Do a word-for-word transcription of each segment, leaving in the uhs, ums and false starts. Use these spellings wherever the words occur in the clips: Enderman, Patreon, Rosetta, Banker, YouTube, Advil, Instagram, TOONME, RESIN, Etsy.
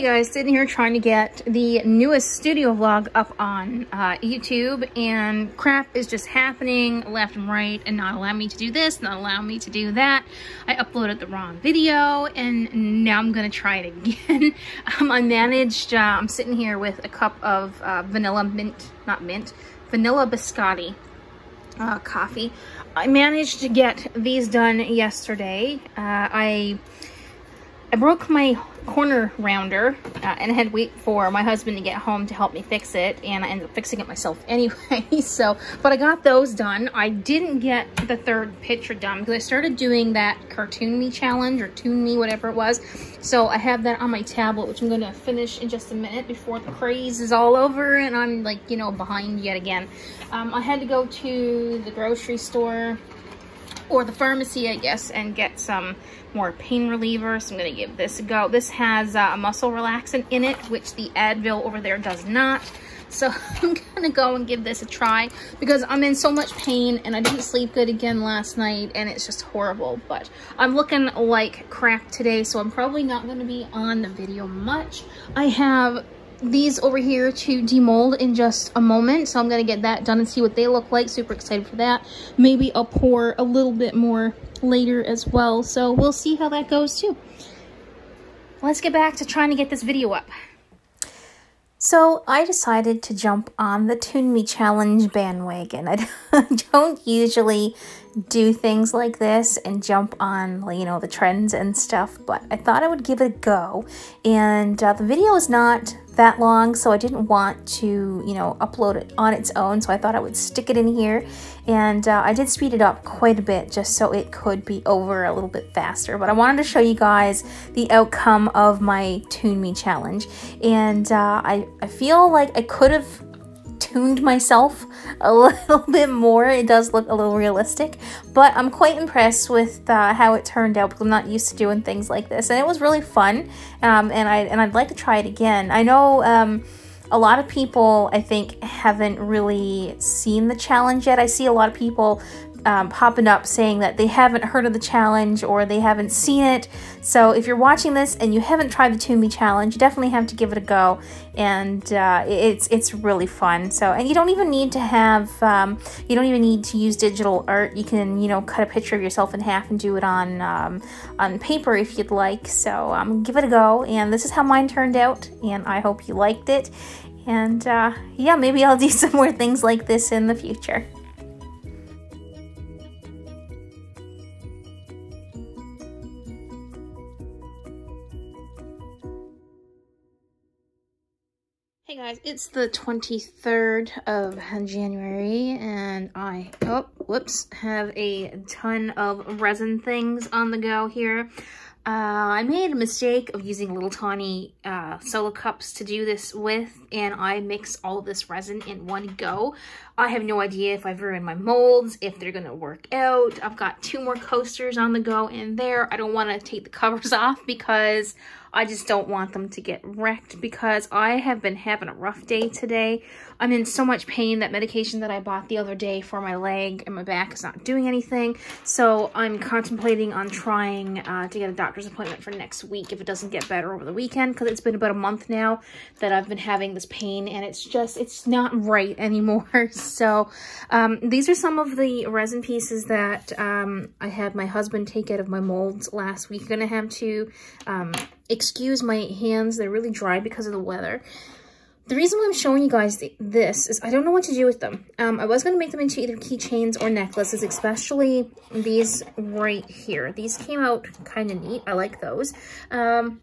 Hey guys, sitting here trying to get the newest studio vlog up on uh, YouTube, and crap is just happening left and right and not allowing me to do this, not allowing me to do that. I uploaded the wrong video and now I'm gonna try it again. um, I managed, uh, I'm sitting here with a cup of uh, vanilla mint, not mint, vanilla biscotti uh, coffee. I managed to get these done yesterday. Uh, I... I broke my corner rounder uh, and I had to wait for my husband to get home to help me fix it, and I ended up fixing it myself anyway. So, but I got those done. I didn't get the third picture done because I started doing that TOONME challenge or TOONME, whatever it was. So I have that on my tablet, which I'm going to finish in just a minute before the craze is all over and I'm like, you know, behind yet again. Um, I had to go to the grocery store or the pharmacy, I guess, and get some more pain reliever. So I'm gonna give this a go. This has uh, a muscle relaxant in it, which the Advil over there does not. So I'm gonna go and give this a try because I'm in so much pain and I didn't sleep good again last night and it's just horrible, but I'm looking like crap today. So I'm probably not gonna be on the video much. I have these over here to demold in just a moment, so I'm gonna get that done and see what they look like. Super excited for that. Maybe I'll pour a little bit more later as well, so we'll see how that goes too. Let's get back to trying to get this video up. So I decided to jump on the TOONME challenge bandwagon. I don't usually do things like this and jump on, you know, the trends and stuff, but I thought I would give it a go. And uh, the video is not that long, so I didn't want to, you know, upload it on its own, so I thought I would stick it in here. And uh, I did speed it up quite a bit just so it could be over a little bit faster, but I wanted to show you guys the outcome of my TOONME challenge. And uh, I, I feel like I could have tuned myself a little bit more. It does look a little realistic, but I'm quite impressed with uh, how it turned out because I'm not used to doing things like this, and it was really fun. Um, and I and I'd like to try it again. I know um, a lot of people, I think, haven't really seen the challenge yet. I see a lot of people Um, popping up saying that they haven't heard of the challenge or they haven't seen it. So if you're watching this and you haven't tried the TOONME challenge, you definitely have to give it a go. And uh, it's it's really fun. So, and you don't even need to have um, you don't even need to use digital art. You can, you know, cut a picture of yourself in half and do it on um, on paper if you'd like. So um, give it a go. And this is how mine turned out, and I hope you liked it. And uh, yeah, maybe I'll do some more things like this in the future. Hey guys, it's the twenty-third of January and I, oh, whoops, have a ton of resin things on the go here. Uh, I made a mistake of using little tiny uh, solo cups to do this with, and I mixed all of this resin in one go. I have no idea if I've ruined my molds, if they're going to work out. I've got two more coasters on the go in there. I don't want to take the covers off because I just don't want them to get wrecked, because I have been having a rough day today. I'm in so much pain. That medication that I bought the other day for my leg and my back is not doing anything. So I'm contemplating on trying uh, to get a doctor doctor's appointment for next week if it doesn't get better over the weekend, because it's been about a month now that I've been having this pain and it's just, it's not right anymore. So um, these are some of the resin pieces that um, I had my husband take out of my molds last week. I'm gonna have to um, excuse my hands, they're really dry because of the weather. The reason why I'm showing you guys th this is I don't know what to do with them. Um, I was going to make them into either keychains or necklaces, especially these right here. These came out kind of neat. I like those. Um,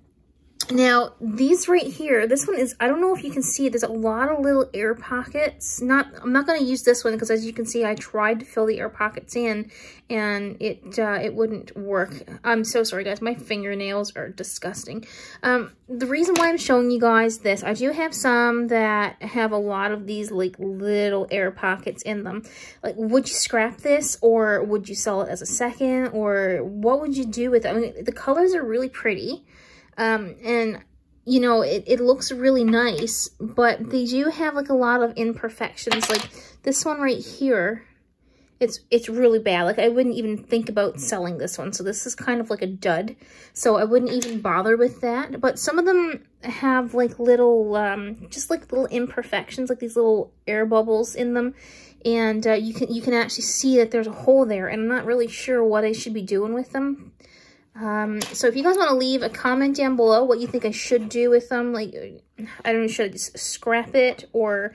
now, these right here, this one is, I don't know if you can see, there's a lot of little air pockets. Not, I'm not going to use this one because, as you can see, I tried to fill the air pockets in and it, uh, it wouldn't work. I'm so sorry, guys. My fingernails are disgusting. Um, the reason why I'm showing you guys this, I do have some that have a lot of these like little air pockets in them. Like, would you scrap this, or would you sell it as a second, or what would you do with it? I mean, the colors are really pretty. Um, and, you know, it, it looks really nice, but they do have, like, a lot of imperfections. Like, this one right here It's it's really bad. Like, I wouldn't even think about selling this one. So this is kind of like a dud. So I wouldn't even bother with that. But some of them have like little, um, just like little imperfections, like these little air bubbles in them. And uh, you can you can actually see that there's a hole there. And I'm not really sure what I should be doing with them. Um, so if you guys want to leave a comment down below what you think I should do with them. Like, I don't know, should I just scrap it or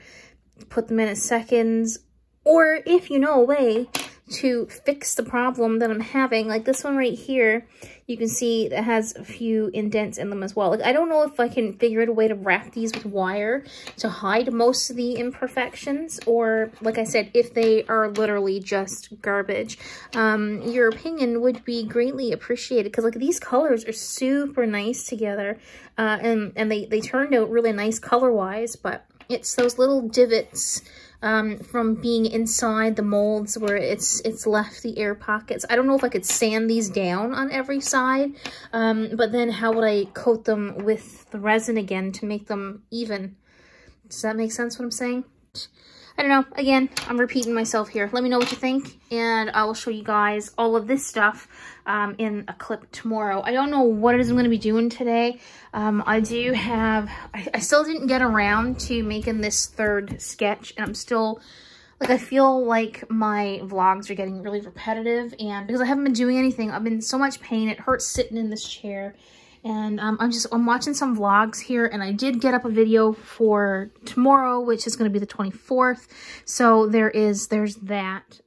put them in as seconds? Or if you know a way to fix the problem that I'm having, like this one right here, you can see that has a few indents in them as well. Like, I don't know if I can figure out a way to wrap these with wire to hide most of the imperfections, or like I said, if they are literally just garbage, um, your opinion would be greatly appreciated, because like these colors are super nice together, uh, and, and they, they turned out really nice color-wise, but it's those little divots Um, from being inside the molds where it's it's left the air pockets. I don't know if I could sand these down on every side, um, but then how would I coat them with the resin again to make them even? Does that make sense what I'm saying? I don't know. Again, I'm repeating myself here. Let me know what you think, and I will show you guys all of this stuff um, in a clip tomorrow. I don't know what it is I'm going to be doing today. Um, I do have... I, I still didn't get around to making this third sketch, and I'm still... Like, I feel like my vlogs are getting really repetitive, and because I haven't been doing anything, I've been in so much pain. It hurts sitting in this chair. And um, I'm just, I'm watching some vlogs here, and I did get up a video for tomorrow, which is going to be the twenty-fourth. So there is, there's that.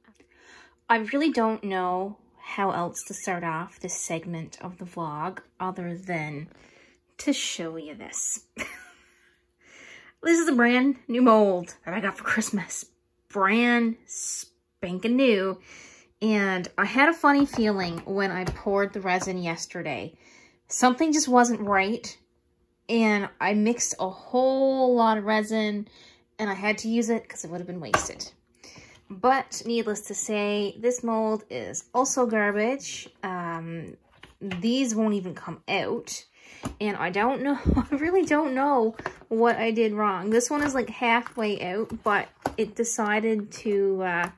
I really don't know how else to start off this segment of the vlog other than to show you this. This is a brand new mold that I got for Christmas. Brand spanking new. And I had a funny feeling when I poured the resin yesterday. Something just wasn't right, and I mixed a whole lot of resin, and I had to use it because it would have been wasted. But needless to say, this mold is also garbage. Um, these won't even come out, and I don't know, I really don't know what I did wrong. This one is like halfway out, but it decided to... Uh,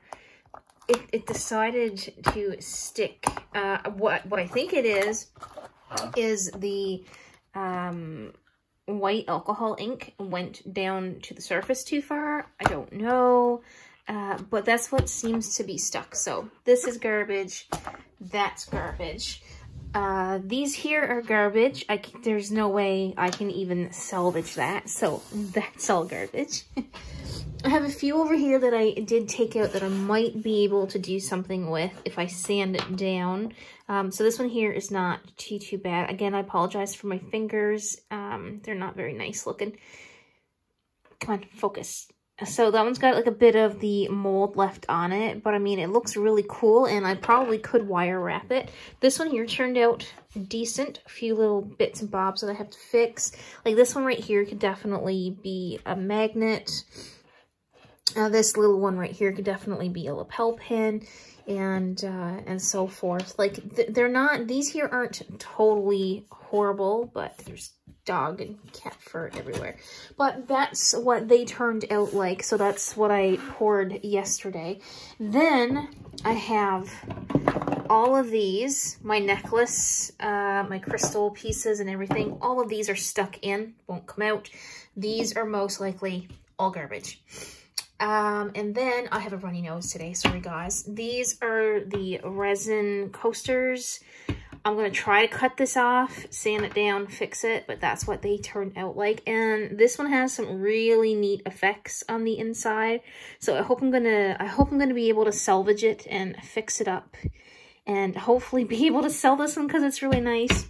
it, it decided to stick. Uh, what, what I think it is... is the um, white alcohol ink went down to the surface too far. I don't know, uh, but that's what seems to be stuck. So this is garbage, that's garbage. Uh, these here are garbage. I can, there's no way I can even salvage that, so that's all garbage. I have a few over here that I did take out that I might be able to do something with if I sand it down. Um, so this one here is not too, too bad. Again, I apologize for my fingers. Um, they're not very nice looking. Come on, focus. So that one's got like a bit of the mold left on it, but I mean, it looks really cool, and I probably could wire wrap it. This one here turned out decent. A few little bits and bobs that I have to fix. Like this one right here could definitely be a magnet. Uh, this little one right here could definitely be a lapel pin, and uh, and so forth. Like, th they're not, these here aren't totally horrible, but there's dog and cat fur everywhere. But that's what they turned out like, so that's what I poured yesterday. Then I have all of these, my necklace, uh, my crystal pieces and everything, all of these are stuck in, won't come out. These are most likely all garbage. Um, and then I have a runny nose today. Sorry guys. These are the resin coasters. I'm going to try to cut this off, sand it down, fix it, but that's what they turned out like. And this one has some really neat effects on the inside. So I hope I'm going to, I hope I'm going to be able to salvage it and fix it up, and hopefully be able to sell this one because it's really nice.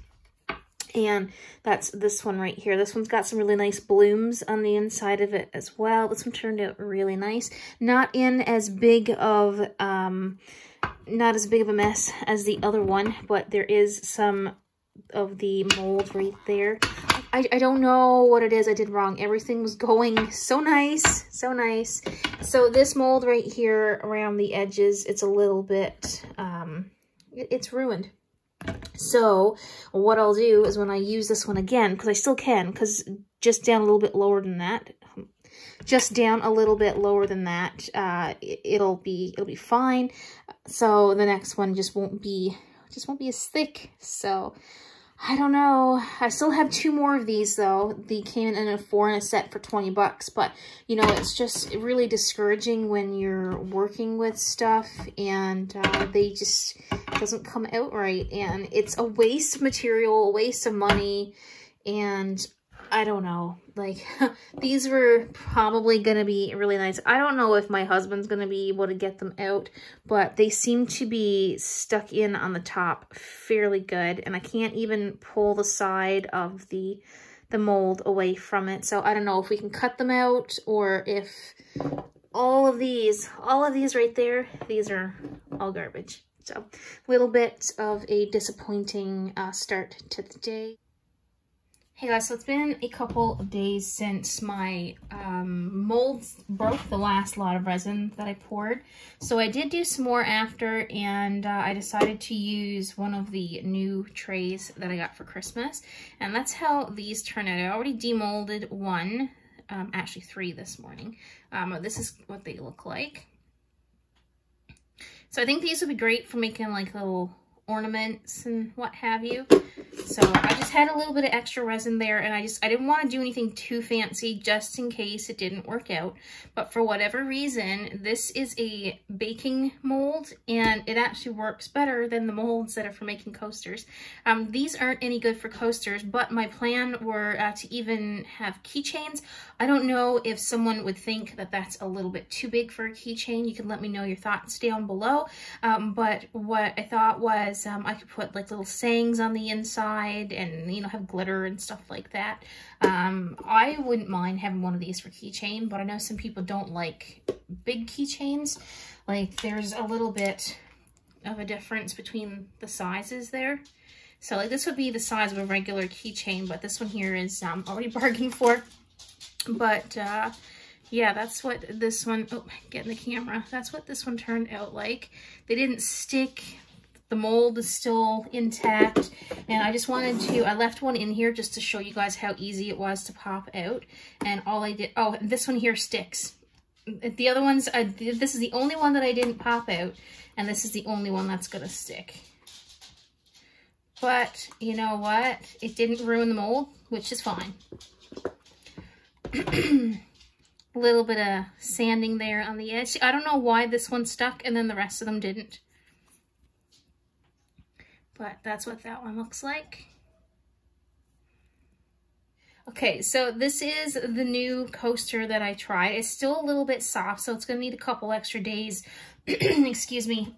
And that's this one right here. This one's got some really nice blooms on the inside of it as well. This one turned out really nice. Not in as big of, um, not as big of a mess as the other one, but there is some of the mold right there. I, I don't know what it is I did wrong. Everything was going so nice, so nice. So this mold right here around the edges, it's a little bit, um, it, it's ruined. So what I'll do is when I use this one again, because I still can, because just down a little bit lower than that, just down a little bit lower than that, uh, it'll be it'll be fine. So the next one just won't be just won't be as thick. So I don't know. I still have two more of these though. They came in a four in a set for twenty bucks, but you know, it's just really discouraging when you're working with stuff and uh, they just doesn't come out right. And it's a waste of material, a waste of money. And I don't know, like these were probably going to be really nice. I don't know if my husband's going to be able to get them out, but they seem to be stuck in on the top fairly good. And I can't even pull the side of the, the mold away from it. So I don't know if we can cut them out or if all of these, all of these right there, these are all garbage. So a little bit of a disappointing uh, start to the day. Hey guys, so it's been a couple of days since my um, molds broke, the last lot of resin that I poured. So I did do some more after, and uh, I decided to use one of the new trays that I got for Christmas. And that's how these turned out. I already demolded one, um, actually three this morning. Um, this is what they look like. So I think these would be great for making like little ornaments and what have you. So I just had a little bit of extra resin there, and I just I didn't want to do anything too fancy just in case it didn't work out. But for whatever reason, this is a baking mold, and it actually works better than the molds that are for making coasters. Um, these aren't any good for coasters, but my plan were uh, to even have keychains. I don't know if someone would think that that's a little bit too big for a keychain. You can let me know your thoughts down below. Um, but what I thought was Um, I could put like little sayings on the inside and, you know, have glitter and stuff like that. Um, I wouldn't mind having one of these for keychain, but I know some people don't like big keychains. Like there's a little bit of a difference between the sizes there. So like this would be the size of a regular keychain, but this one here is um, already bargained for. But uh, yeah, that's what this one, oh, get in the camera. That's what this one turned out like. They didn't stick. The mold is still intact, and I just wanted to, I left one in here just to show you guys how easy it was to pop out. And all I did, oh, this one here sticks. The other ones, I did, this is the only one that I didn't pop out, and this is the only one that's gonna stick. But you know what? It didn't ruin the mold, which is fine. A little bit of sanding there on the edge. I don't know why this one stuck and then the rest of them didn't. But that's what that one looks like. Okay, so this is the new coaster that I tried. It's still a little bit soft, so it's gonna need a couple extra days, excuse me,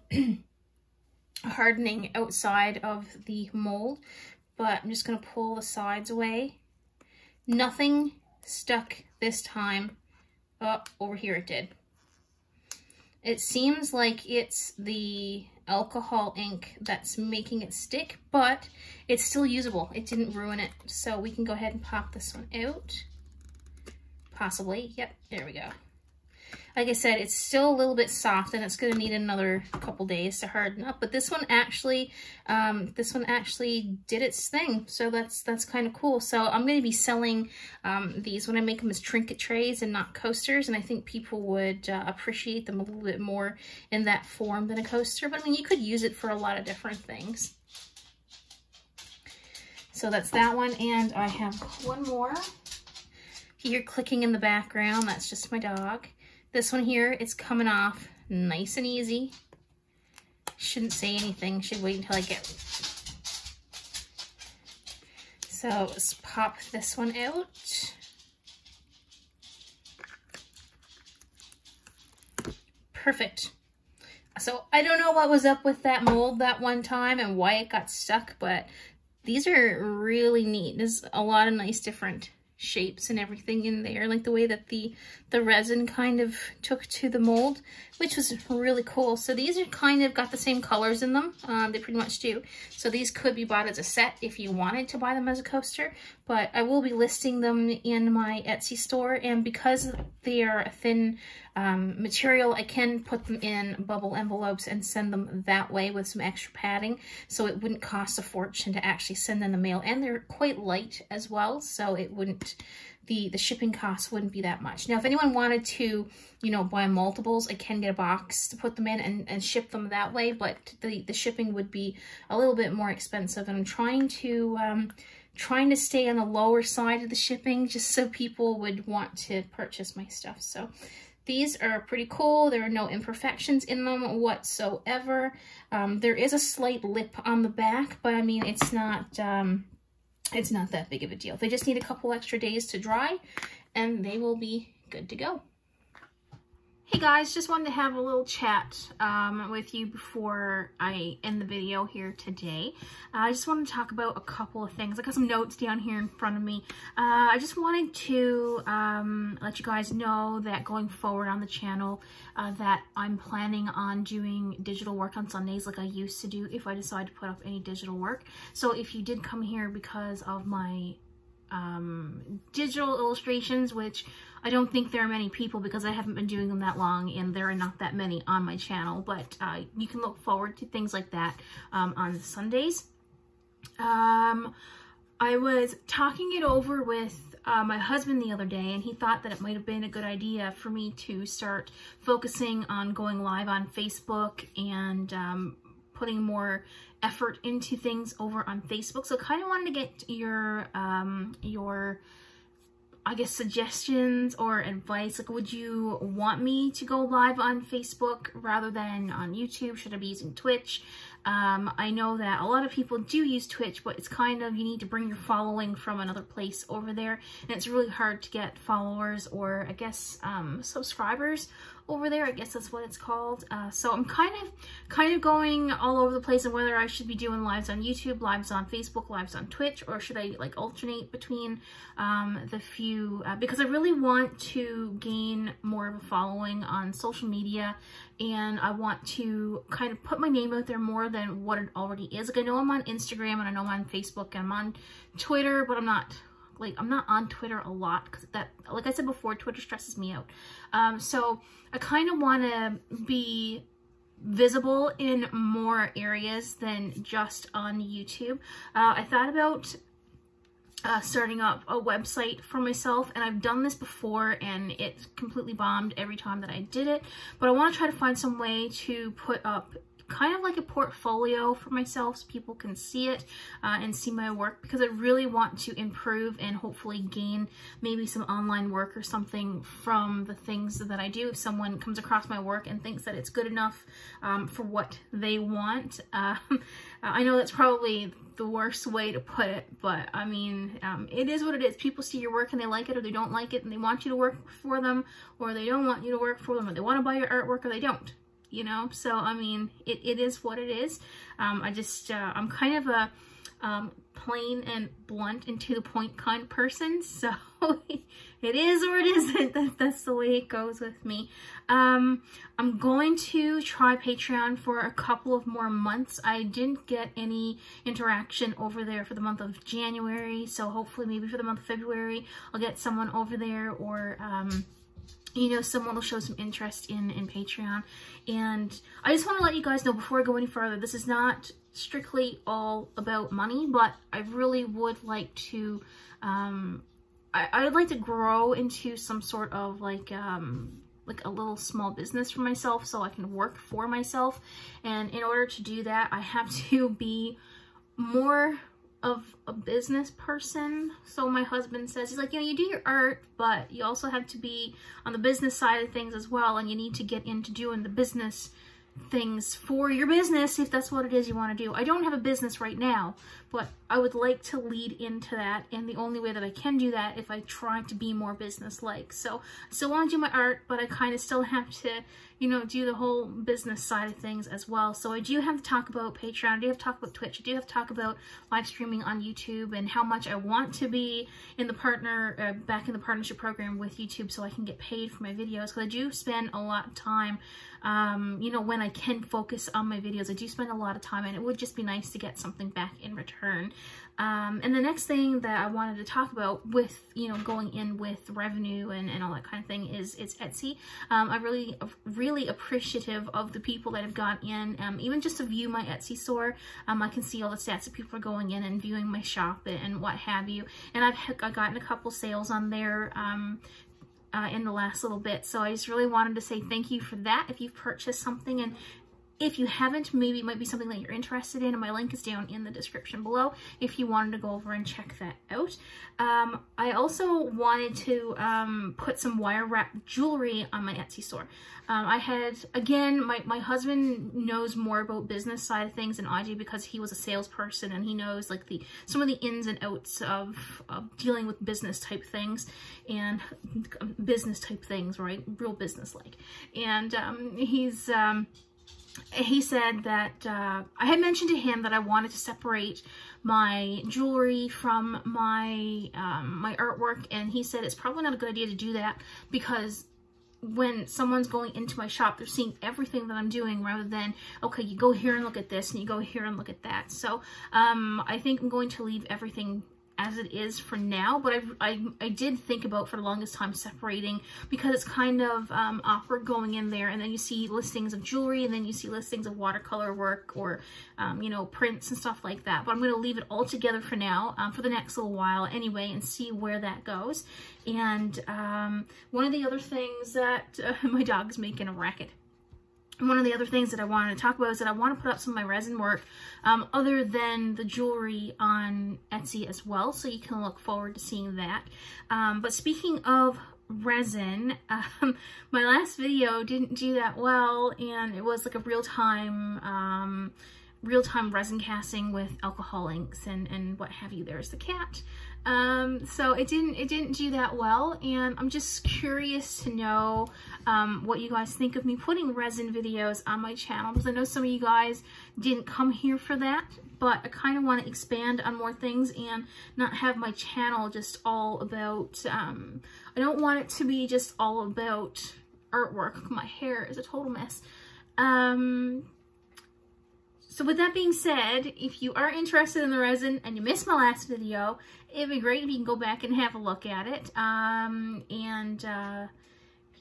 hardening outside of the mold. But I'm just gonna pull the sides away. Nothing stuck this time. Oh, over here it did. It seems like it's the alcohol ink that's making it stick, but it's still usable. It didn't ruin it. So we can go ahead and pop this one out. Possibly. Yep, there we go. Like I said, it's still a little bit soft, and it's going to need another couple days to harden up. But this one actually, um, this one actually did its thing. So that's that's kind of cool. So I'm going to be selling um, these when I make them as trinket trays and not coasters. And I think people would uh, appreciate them a little bit more in that form than a coaster. But I mean, you could use it for a lot of different things. So that's that one, and I have one more. You hear clicking in the background. That's just my dog. This one here, it's coming off nice and easy. Shouldn't say anything, should wait until I get. So let's pop this one out. Perfect. So I don't know what was up with that mold that one time and why it got stuck, but these are really neat. There's a lot of nice different shapes and everything in there, like the way that the the resin kind of took to the mold, which was really cool. So these are kind of got the same colors in them, um, they pretty much do. So these could be bought as a set if you wanted to buy them as a coaster, but I will be listing them in my Etsy store. And because they are a thin um, material, I can put them in bubble envelopes and send them that way with some extra padding, so it wouldn't cost a fortune to actually send in the mail, and they're quite light as well, so it wouldn't, the, the shipping costs wouldn't be that much. Now, if anyone wanted to, you know, buy multiples, I can get a box to put them in and, and ship them that way, but the, the shipping would be a little bit more expensive, and I'm trying to, um, trying to stay on the lower side of the shipping just so people would want to purchase my stuff. So these are pretty cool. There are no imperfections in them whatsoever. Um, there is a slight lip on the back, but I mean, it's not, um, it's not that big of a deal. They just need a couple extra days to dry and they will be good to go. Hey guys, just wanted to have a little chat um, with you before I end the video here today. Uh, I just want to talk about a couple of things. I got some notes down here in front of me. Uh, I just wanted to um, let you guys know that going forward on the channel uh, that I'm planning on doing digital work on Sundays like I used to do if I decide to put up any digital work. So if you did come here because of my um, digital illustrations, which I don't think there are many people because I haven't been doing them that long and there are not that many on my channel, but uh, you can look forward to things like that um, on Sundays. Um, I was talking it over with Uh, my husband the other day, and he thought that it might have been a good idea for me to start focusing on going live on Facebook and um, putting more effort into things over on Facebook. So I kind of wanted to get your, um, your, I guess, suggestions or advice. Like, would you want me to go live on Facebook rather than on YouTube? Should I be using Twitch? Um, I know that a lot of people do use Twitch, but it's kind of, you need to bring your following from another place over there, and it's really hard to get followers or, I guess, um, subscribers over there. I guess that's what it's called. Uh, so I'm kind of, kind of going all over the place on whether I should be doing lives on YouTube, lives on Facebook, lives on Twitch, or should I like alternate between um, the few, uh, because I really want to gain more of a following on social media, and I want to kind of put my name out there more than what it already is. Like, I know I'm on Instagram, and I know I'm on Facebook, and I'm on Twitter, but I'm not, like, I'm not on Twitter a lot because that, like I said before, Twitter stresses me out. Um, so I kind of want to be visible in more areas than just on YouTube. Uh, I thought about Uh, starting up a website for myself, and I've done this before and it completely bombed every time that I did it, but I want to try to find some way to put up kind of like a portfolio for myself so people can see it uh, and see my work, because I really want to improve and hopefully gain maybe some online work or something from the things that I do. If someone comes across my work and thinks that it's good enough um, for what they want, uh, I know that's probably the worst way to put it, but I mean, um, it is what it is. People see your work and they like it or they don't like it, and they want you to work for them or they don't want you to work for them, or they want to buy your artwork or they don't. You know, so I mean, it, it is what it is. Um, I just, uh, I'm kind of a um, plain and blunt and to the point kind of person. So it is or it isn't. That, that's the way it goes with me. Um, I'm going to try Patreon for a couple of more months. I didn't get any interaction over there for the month of January. So hopefully maybe for the month of February, I'll get someone over there, or um, you know, someone will show some interest in, in Patreon. And I just want to let you guys know before I go any further, this is not strictly all about money, but I really would like to, um, I, I would like to grow into some sort of like, um, like a little small business for myself so I can work for myself. And in order to do that, I have to be more of a business person. So my husband says, he's like, you know, you do your art, but you also have to be on the business side of things as well, and you need to get into doing the business things for your business if that's what it is you want to do. I don't have a business right now, but I would like to lead into that, and the only way that I can do that if I try to be more business-like. So I still want to do my art, but I kind of still have to, you know, do the whole business side of things as well. So I do have to talk about Patreon, I do have to talk about Twitch, I do have to talk about live streaming on YouTube and how much I want to be in the partner, uh, back in the partnership program with YouTube so I can get paid for my videos, because I do spend a lot of time, um, you know, when I can focus on my videos, I do spend a lot of time, and it would just be nice to get something back in return. Um, and the next thing that I wanted to talk about with, you know, going in with revenue and, and all that kind of thing is, is Etsy. Um, I'm really, really appreciative of the people that have gone in, um, even just to view my Etsy store. Um, I can see all the stats that people are going in and viewing my shop and, and what have you. And I've, I've gotten a couple sales on there, um, uh, in the last little bit. So I just really wanted to say thank you for that. If you've purchased something, and if you haven't, maybe it might be something that you're interested in, and my link is down in the description below if you wanted to go over and check that out. Um, I also wanted to um, put some wire wrap jewelry on my Etsy store. Um, I had, again, my, my husband knows more about business side of things than I do, because he was a salesperson and he knows like the some of the ins and outs of, of dealing with business type things and business type things, right? Real business like. And um, he's... Um, He said that uh, I had mentioned to him that I wanted to separate my jewelry from my um, my artwork, and he said it's probably not a good idea to do that, because when someone's going into my shop, they're seeing everything that I'm doing, rather than, okay, you go here and look at this and you go here and look at that. So um, I think I'm going to leave everything as it is for now, but I, I, I did think about for the longest time separating, because it's kind of um, awkward going in there and then you see listings of jewelry and then you see listings of watercolor work or um, you know, prints and stuff like that. But I'm going to leave it all together for now, um, for the next little while anyway, and see where that goes. And um, one of the other things that uh, my dog's making a racket. One of the other things that I wanted to talk about is that I want to put up some of my resin work um, other than the jewelry on Etsy as well, so you can look forward to seeing that. Um, but speaking of resin, um, my last video didn't do that well, and it was like a real-time um, real-time resin casting with alcohol inks and, and what have you. There's the cat. Um, so it didn't, it didn't do that well, and I'm just curious to know, um, what you guys think of me putting resin videos on my channel, because I know some of you guys didn't come here for that, but I kind of want to expand on more things and not have my channel just all about, um, I don't want it to be just all about artwork. My hair is a total mess. Um... So with that being said, if you are interested in the resin and you missed my last video, it'd be great if you can go back and have a look at it. Um, and uh,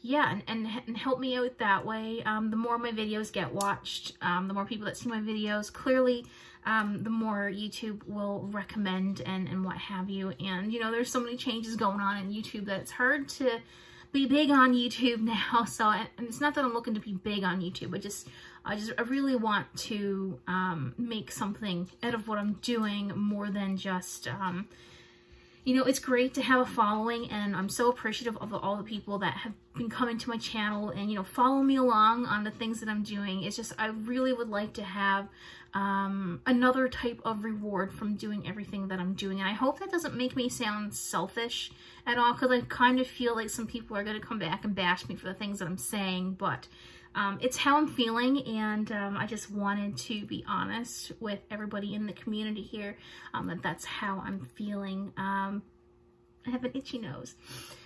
yeah, and, and, and help me out that way. Um, the more my videos get watched, um, the more people that see my videos, clearly um, the more YouTube will recommend and, and what have you. And you know, there's so many changes going on in YouTube that it's hard to be big on YouTube now. So, and it's not that I'm looking to be big on YouTube, I just, I just, I really want to, um, make something out of what I'm doing more than just, um, you know, it's great to have a following, and I'm so appreciative of all the people that have been coming to my channel and, you know, follow me along on the things that I'm doing. It's just, I really would like to have, um, another type of reward from doing everything that I'm doing. And I hope that doesn't make me sound selfish at all, because I kind of feel like some people are going to come back and bash me for the things that I'm saying, but Um, it's how I'm feeling, and um, I just wanted to be honest with everybody in the community here um, that that's how I'm feeling. Um, I have an itchy nose.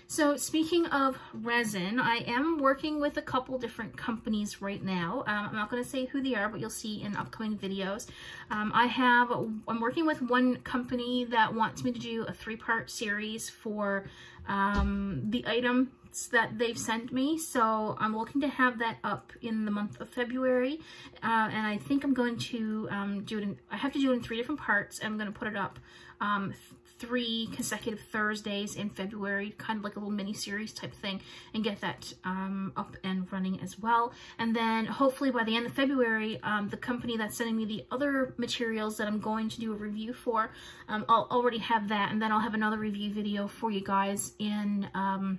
So speaking of resin, I am working with a couple different companies right now. Um, I'm not going to say who they are, but you'll see in upcoming videos. Um, I have, I'm working with one company that wants me to do a three-part series for um, the item that they've sent me, so I'm looking to have that up in the month of February, uh, and I think I'm going to um, do it in, I have to do it in three different parts, and I'm going to put it up um, three consecutive Thursdays in February, kind of like a little mini series type thing, and get that um, up and running as well. And then hopefully by the end of February, um, the company that's sending me the other materials that I'm going to do a review for, um, I'll already have that, and then I'll have another review video for you guys in um,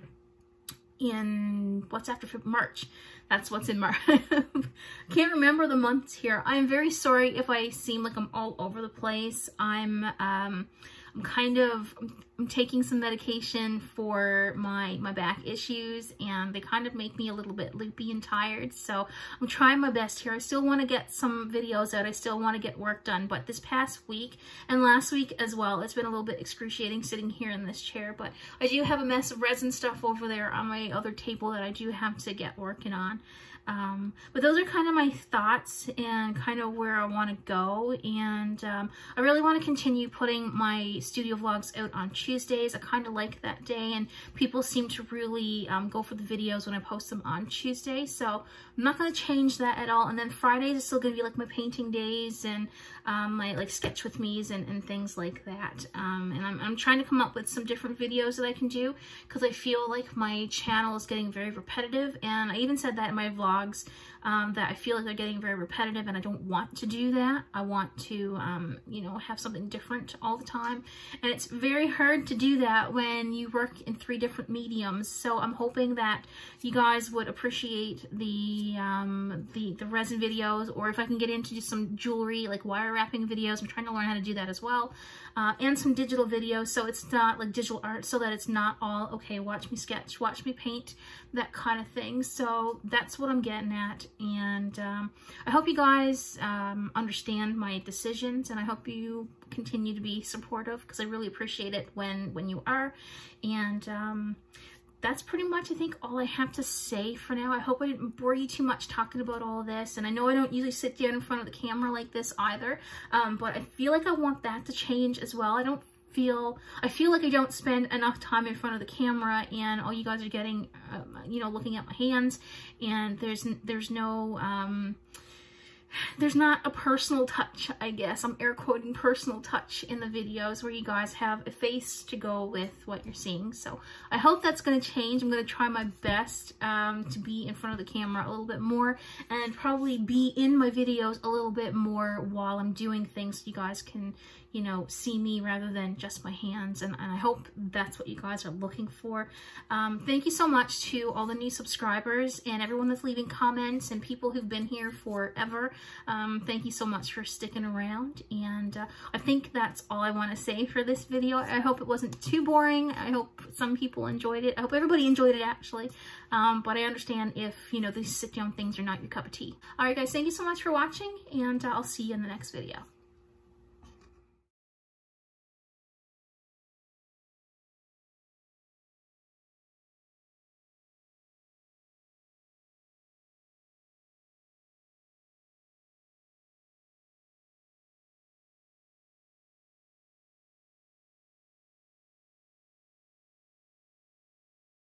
in what's after March. That's what's in March. Can't remember the months here. I'm very sorry if I seem like I'm all over the place. I'm um I'm kind of I'm taking some medication for my my back issues, and they kind of make me a little bit loopy and tired. So I'm trying my best here. I still want to get some videos out. I still want to get work done. But this past week and last week as well, it's been a little bit excruciating sitting here in this chair. But I do have a mess of resin stuff over there on my other table that I do have to get working on. Um, but those are kind of my thoughts and kind of where I want to go. And um, I really want to continue putting my studio vlogs out on Tuesdays. I kind of like that day, and people seem to really um, go for the videos when I post them on Tuesday. So I'm not going to change that at all. And then Fridays is still going to be like my painting days and um, my like sketch with me's and, and things like that. Um, and I'm, I'm trying to come up with some different videos that I can do, because I feel like my channel is getting very repetitive. And I even said that in my vlog. Um, that I feel like they're getting very repetitive, and I don't want to do that. I want to, um, you know, have something different all the time. And it's very hard to do that when you work in three different mediums. So I'm hoping that you guys would appreciate the, um, the, the resin videos, or if I can get into some jewelry, like wire wrapping videos. I'm trying to learn how to do that as well. Uh, and some digital videos, so it's not like digital art, so that it's not all, okay, watch me sketch, watch me paint, that kind of thing. So that's what I'm getting at, and um, I hope you guys um, understand my decisions, and I hope you continue to be supportive, because I really appreciate it when when you are. And um, that's pretty much, I think, all I have to say for now. I hope I didn't bore you too much talking about all this. And I know I don't usually sit down in front of the camera like this either, um, but I feel like I want that to change as well. I don't feel, I feel like I don't spend enough time in front of the camera, and all you guys are getting, um, you know, looking at my hands, and there's, there's no, um, there's not a personal touch, I guess. I'm air quoting personal touch in the videos, where you guys have a face to go with what you're seeing. So I hope that's going to change. I'm going to try my best um, to be in front of the camera a little bit more, and probably be in my videos a little bit more while I'm doing things, so you guys can, you know, see me rather than just my hands. And, and I hope that's what you guys are looking for. Um, thank you so much to all the new subscribers and everyone that's leaving comments, and people who've been here forever. Um, thank you so much for sticking around. And uh, I think that's all I want to say for this video. I hope it wasn't too boring. I hope some people enjoyed it. I hope everybody enjoyed it, actually. Um, but I understand if, you know, these sit down things are not your cup of tea. All right, guys, thank you so much for watching, and uh, I'll see you in the next video.